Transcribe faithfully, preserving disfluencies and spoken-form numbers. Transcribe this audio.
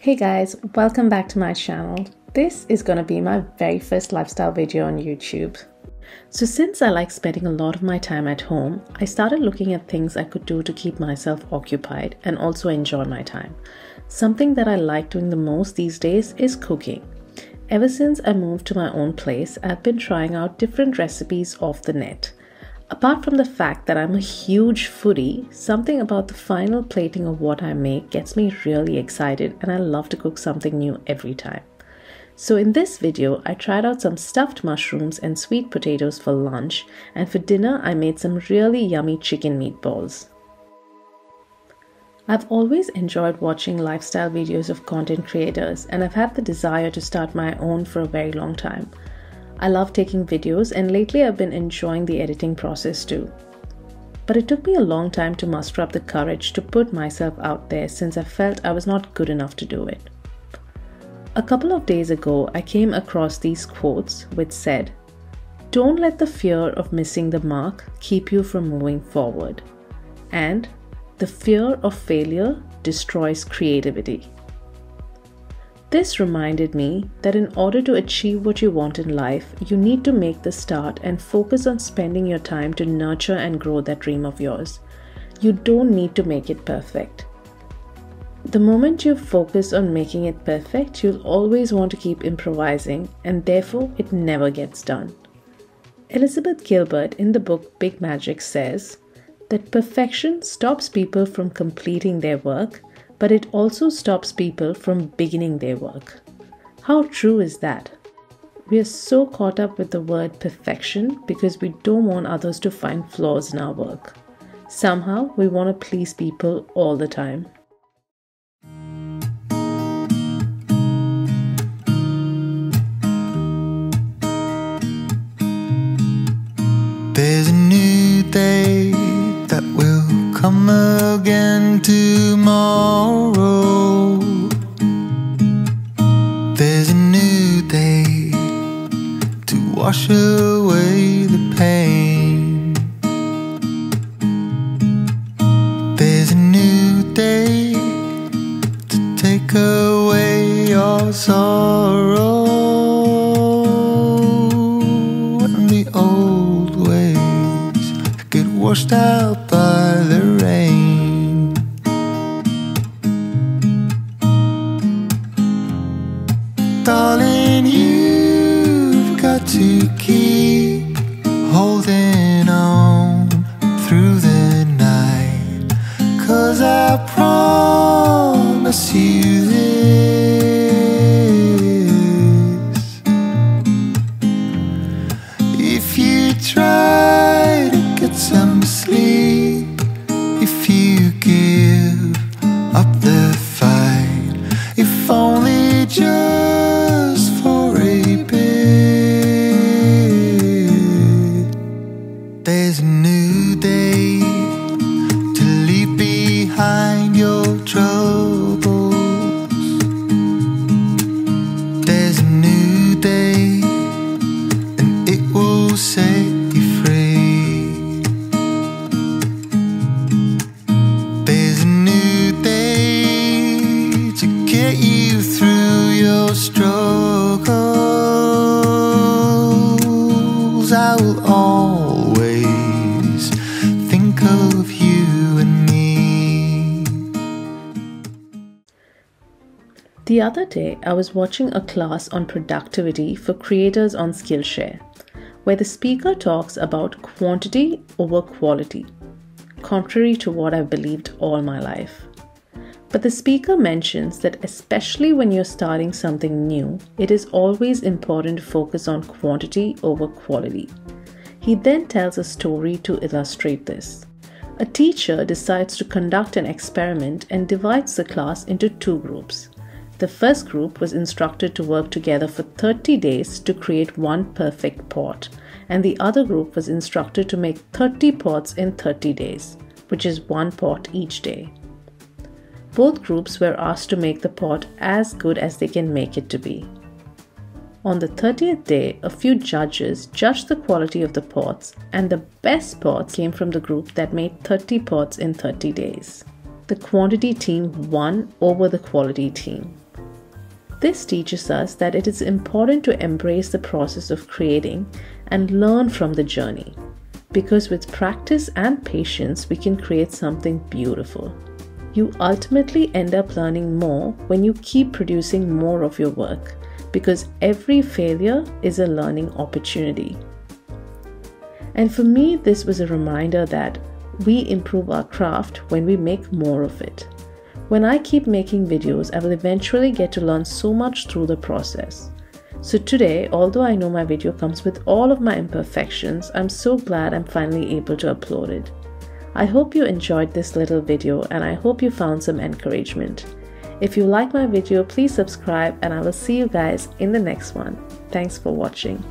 Hey guys, welcome back to my channel. This is gonna be my very first lifestyle video on YouTube. So since I like spending a lot of my time at home, I started looking at things I could do to keep myself occupied and also enjoy my time. Something that I like doing the most these days is cooking. Ever since I moved to my own place, I've been trying out different recipes off the net. Apart from the fact that I'm a huge foodie, something about the final plating of what I make gets me really excited, and I love to cook something new every time. So in this video, I tried out some stuffed mushrooms and sweet potatoes for lunch, and for dinner I made some really yummy chicken meatballs. I've always enjoyed watching lifestyle videos of content creators, and I've had the desire to start my own for a very long time. I love taking videos, and lately I've been enjoying the editing process too. But it took me a long time to muster up the courage to put myself out there, since I felt I was not good enough to do it. A couple of days ago, I came across these quotes which said, "Don't let the fear of missing the mark keep you from moving forward," and "The fear of failure destroys creativity." This reminded me that in order to achieve what you want in life, you need to make the start and focus on spending your time to nurture and grow that dream of yours. You don't need to make it perfect. The moment you focus on making it perfect, you'll always want to keep improvising, and therefore it never gets done. Elizabeth Gilbert in the book Big Magic says that perfection stops people from completing their work, but it also stops people from beginning their work. How true is that? We are so caught up with the word perfection because we don't want others to find flaws in our work. Somehow, we want to please people all the time. There's a new day that will come again tomorrow. There's a new day to wash away the pain. There's a new day to take away your sorrow. And the old ways get washed out by the rain. Darling, you've got to keep holding on through the night, 'cause I promise you this: if you try to get some sleep, if you give up the fight, if only just struggles. I will always think of you and me. The other day, I was watching a class on productivity for creators on Skillshare, where the speaker talks about quantity over quality, contrary to what I've believed all my life. But the speaker mentions that especially when you're starting something new, it is always important to focus on quantity over quality. He then tells a story to illustrate this. A teacher decides to conduct an experiment and divides the class into two groups. The first group was instructed to work together for thirty days to create one perfect pot, and the other group was instructed to make thirty pots in thirty days, which is one pot each day. Both groups were asked to make the pot as good as they can make it to be. On the thirtieth day, a few judges judged the quality of the pots, and the best pots came from the group that made thirty pots in thirty days. The quantity team won over the quality team. This teaches us that it is important to embrace the process of creating and learn from the journey, because with practice and patience, we can create something beautiful. You ultimately end up learning more when you keep producing more of your work, because every failure is a learning opportunity. And for me, this was a reminder that we improve our craft when we make more of it. When I keep making videos, I will eventually get to learn so much through the process. So today, although I know my video comes with all of my imperfections, I'm so glad I'm finally able to upload it. I hope you enjoyed this little video and I hope you found some encouragement. If you like my video, please subscribe and I will see you guys in the next one. Thanks for watching.